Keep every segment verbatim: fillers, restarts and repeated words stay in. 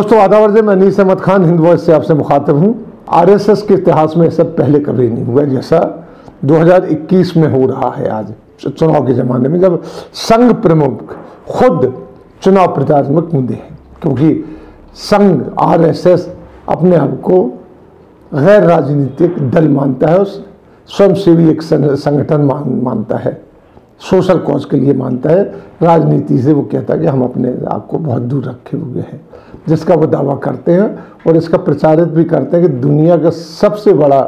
दोस्तों, आदाब से मैं मनीष अहमद खान हिंद वॉइस से आपसे मुखातिब हूँ। आरएसएस के इतिहास में सब पहले कभी नहीं हुआ जैसा दो हज़ार इक्कीस में हो रहा है। आज चुनाव के ज़माने में जब संघ प्रमुख खुद चुनाव प्रचार में कूदे हैं, क्योंकि संघ आरएसएस अपने आप को गैर राजनीतिक दल मानता है, उस स्वयंसेवी एक संगठन मान मानता है, सोशल कॉज के लिए मानता है। राजनीति से वो कहता है कि हम अपने आप को बहुत दूर रखे हुए हैं, जिसका वो दावा करते हैं और इसका प्रचारित भी करते हैं कि दुनिया का सबसे बड़ा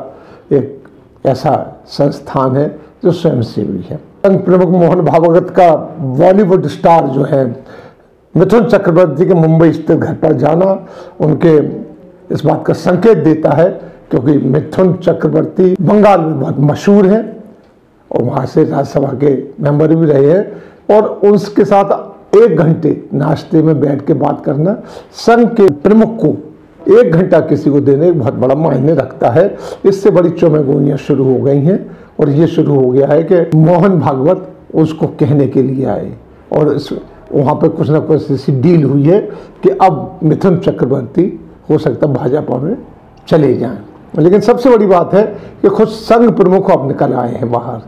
एक ऐसा संस्थान है जो स्वयंसेवी है। संघ प्रमुख मोहन भागवत का बॉलीवुड स्टार जो है मिथुन चक्रवर्ती के मुंबई स्थित घर पर जाना उनके इस बात का संकेत देता है, क्योंकि मिथुन चक्रवर्ती बंगाल में बहुत मशहूर हैं और वहाँ से राज्यसभा के मेंबर भी रहे हैं, और उसके साथ एक घंटे नाश्ते में बैठ के बात करना संघ के प्रमुख को एक घंटा किसी को देने बहुत बड़ा मायने रखता है। इससे बड़ी चौमेगोइयाँ शुरू हो गई हैं और ये शुरू हो गया है कि मोहन भागवत उसको कहने के लिए आए और इस वहाँ पर कुछ ना कुछ ऐसी डील हुई है कि अब मिथुन चक्रवर्ती हो सकता भाजपा में चले जाएं। लेकिन सबसे बड़ी बात है कि खुद संघ प्रमुख अब निकल आए हैं बाहर,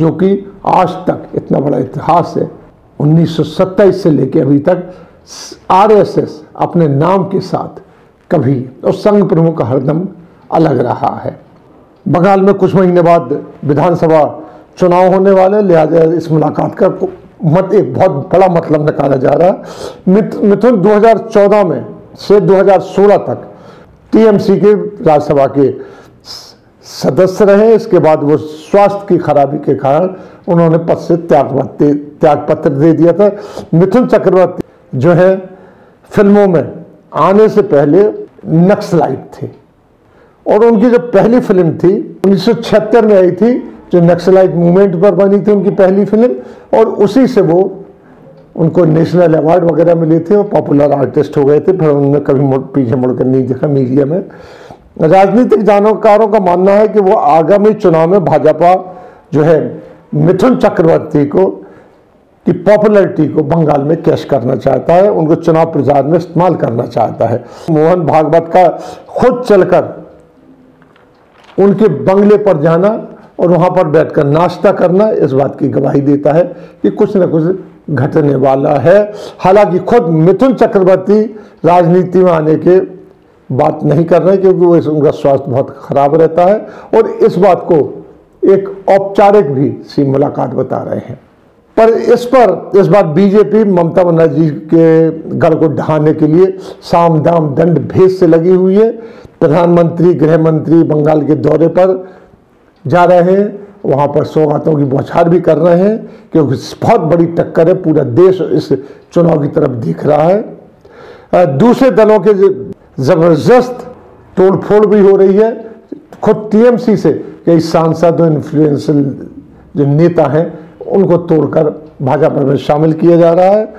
जो कि आज तक इतना बड़ा इतिहास है। उन्नीस सौ सत्ताईस से लेकर अभी तक आरएसएस अपने नाम के साथ कभी और संघ प्रमुख हरदम अलग रहा है। बंगाल में कुछ महीने बाद विधानसभा चुनाव होने वाले, लिहाजा इस मुलाकात का मत एक बहुत बड़ा मतलब निकाला जा रहा है। मिथ, मिथुन दो हज़ार चौदह में से दो हज़ार सोलह तक टीएमसी के राज्यसभा के सदस्य रहे। इसके बाद वो स्वास्थ्य की खराबी के कारण उन्होंने पद से त्यागपत्र त्यागपत्र दे दिया था। मिथुन चक्रवर्ती जो है फिल्मों में आने से पहले नक्सलाइट थे और उनकी जो पहली फिल्म थी उन्नीस सौ छिहत्तर में आई थी, जो नक्सलाइट मूवमेंट पर बनी थी उनकी पहली फिल्म, और उसी से वो उनको नेशनल अवार्ड वगैरह मिले थे और पॉपुलर आर्टिस्ट हो गए थे। फिर उन्होंने कभी मुड़ पीछे मुड़कर नहीं देखा मीडिया में। राजनीतिक जानकारों का मानना है कि वो आगामी चुनाव में भाजपा जो है मिथुन चक्रवर्ती को की पॉपुलैरिटी को बंगाल में कैश करना चाहता है, उनको चुनाव प्रचार में इस्तेमाल करना चाहता है। मोहन भागवत का खुद चलकर उनके बंगले पर जाना और वहाँ पर बैठकर नाश्ता करना इस बात की गवाही देता है कि कुछ न कुछ घटने वाला है। हालांकि खुद मिथुन चक्रवर्ती राजनीति में आने के बात नहीं कर रहे, क्योंकि वो उनका स्वास्थ्य बहुत खराब रहता है और इस बात को एक औपचारिक भी सी मुलाकात बता रहे हैं। पर इस पर इस बार बीजेपी ममता बनर्जी के गढ़ को ढहाने के लिए साम दाम दंड भेद से लगी हुई है। प्रधानमंत्री गृह मंत्री बंगाल के दौरे पर जा रहे हैं, वहाँ पर सौगातों की बौछार भी कर रहे हैं, क्योंकि बहुत बड़ी टक्कर है। पूरा देश इस चुनाव की तरफ देख रहा है। दूसरे दलों के ज़बरदस्त तोड़फोड़ भी हो रही है। खुद टीएमसी से कई सांसद और इन्फ्लुएंशियल जो नेता हैं उनको तोड़कर भाजपा में शामिल किया जा रहा है।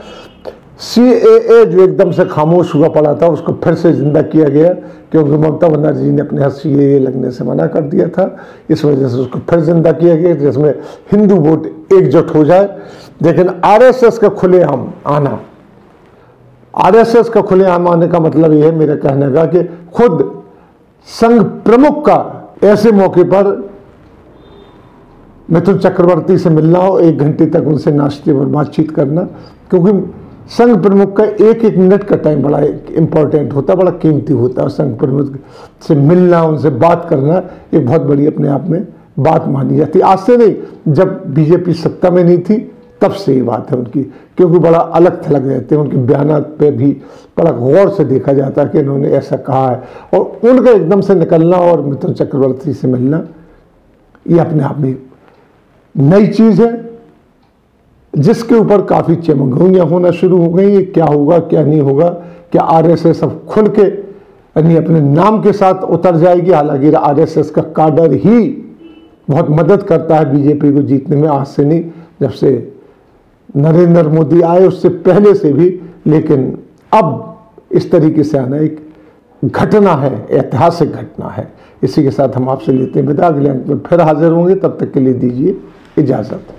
सी ए ए जो एकदम से खामोश हुआ पड़ा था उसको फिर से जिंदा किया गया, क्योंकि ममता बनर्जी ने अपने यहाँ सी ए ए लगने से मना कर दिया था। इस वजह से उसको फिर जिंदा किया गया, जिसमें हिंदू वोट एकजुट हो जाए। लेकिन आरएसएस का खुलेआम आना आरएसएस का खुलेआम आने का मतलब यह है मेरे कहने का कि खुद संघ प्रमुख का ऐसे मौके पर मिथुन चक्रवर्ती से मिलना हो, एक घंटे तक उनसे नाश्ते पर बातचीत करना, क्योंकि संघ प्रमुख का एक एक मिनट का टाइम बड़ा इम्पोर्टेंट होता है, बड़ा कीमती होता है। संघ प्रमुख से मिलना, उनसे बात करना एक बहुत बड़ी अपने आप में बात मानी जाती है। आज से नहीं, जब बीजेपी सत्ता में नहीं थी तब से ये बात है उनकी, क्योंकि बड़ा अलग थलग रहते हैं। उनके बयान पे भी बड़ा गौर से देखा जाता है कि इन्होंने ऐसा कहा है, और उनका एकदम से निकलना और मिथुन चक्रवर्ती से मिलना ये अपने आप में नई चीज़ है, जिसके ऊपर काफ़ी चमगोइयाँ होना शुरू हो गई। ये क्या होगा क्या नहीं होगा, क्या आरएसएस सब खुल के यानी अपने नाम के साथ उतर जाएगी। हालांकि आरएसएस का काडर ही बहुत मदद करता है बीजेपी को जीतने में। आज से नहीं, जब से नरेंद्र मोदी आए उससे पहले से भी, लेकिन अब इस तरीके से आना एक घटना है, ऐतिहासिक घटना है। इसी के साथ हम आपसे लेते हैं विदा। अगले अंक में फिर हाजिर होंगे, तब तक के लिए दीजिए इजाज़त।